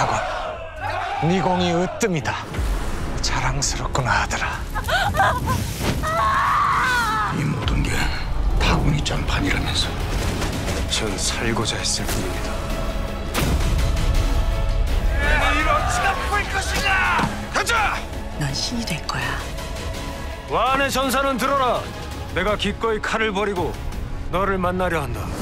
사관, 네 공이 으뜸이다. 자랑스럽구나, 아들아. 이 모든 게 다군이 짠판이라면서. 전 살고자 했을 뿐입니다. 내가 어찌나 풀 것이냐! 가자! 넌 신이 될 거야. 완의 전사는 들어라! 내가 기꺼이 칼을 버리고 너를 만나려 한다.